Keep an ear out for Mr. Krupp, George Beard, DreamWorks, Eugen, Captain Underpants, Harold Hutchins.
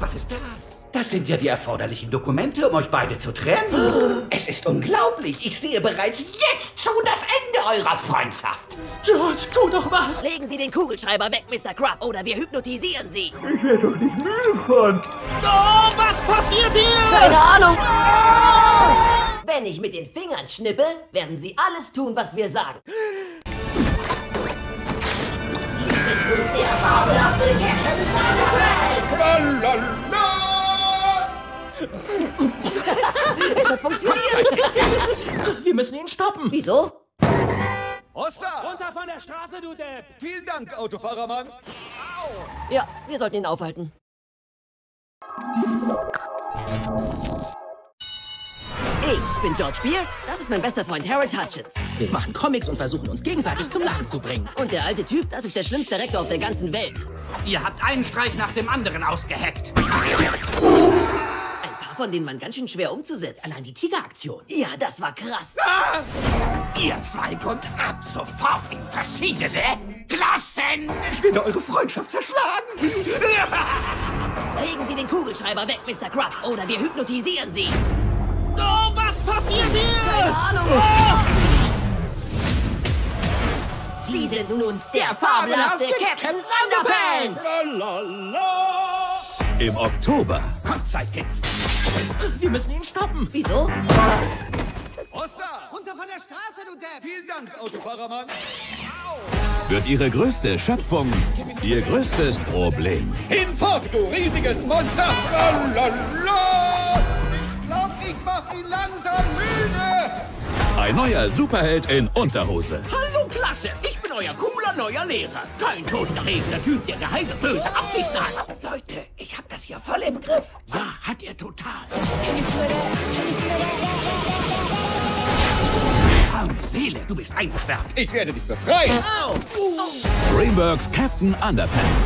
Was ist das? Das sind ja die erforderlichen Dokumente, um euch beide zu trennen. Es ist unglaublich. Ich sehe bereits jetzt schon das Ende eurer Freundschaft. George, tu doch was. Legen Sie den Kugelschreiber weg, Mr. Krupp, oder wir hypnotisieren Sie. Ich werde doch nicht müde von. Oh, was passiert hier? Keine Ahnung. Ah! Wenn ich mit den Fingern schnippe, werden Sie alles tun, was wir sagen. Der fabelhafte Captain Underpants! Es hat funktioniert! Wir müssen ihn stoppen! Wieso? Oster! Runter von der Straße, du Depp! Vielen Dank, Autofahrermann! Ja, wir sollten ihn aufhalten. Ich bin George Beard, das ist mein bester Freund Harold Hutchins. Wir machen Comics und versuchen uns gegenseitig zum Lachen zu bringen. Und der alte Typ, das ist der schlimmste Rektor auf der ganzen Welt. Ihr habt einen Streich nach dem anderen ausgeheckt. Ein paar von denen waren ganz schön schwer umzusetzen. Allein die Tigeraktion. Ja, das war krass. Ah! Ihr zwei kommt ab sofort in verschiedene Klassen. Ich werde eure Freundschaft zerschlagen. Legen Sie den Kugelschreiber weg, Mr. Krupp, oder wir hypnotisieren Sie. Passiert hier? Keine Ahnung. Oh. Sie sind nun der fabelhafte Captain Underpants. Im Oktober. Kommt, Sidekids. Wir müssen ihn stoppen. Wieso? Oster! Runter von der Straße, du Depp! Vielen Dank, Autofahrermann. Wird Ihre größte Schöpfung Ihr größtes Problem. Hinfort, du riesiges Monster. Ich mach ihn langsam müde! Ein neuer Superheld in Unterhose. Hallo Klasse, ich bin euer cooler neuer Lehrer. Kein durchgeregender Typ, der geheime böse Absichten hat. Leute, ich hab das hier voll im Griff. Ja, hat er total. Arme Seele, du bist eingesperrt. Ich werde dich befreien. Oh. DreamWorks Captain Underpants.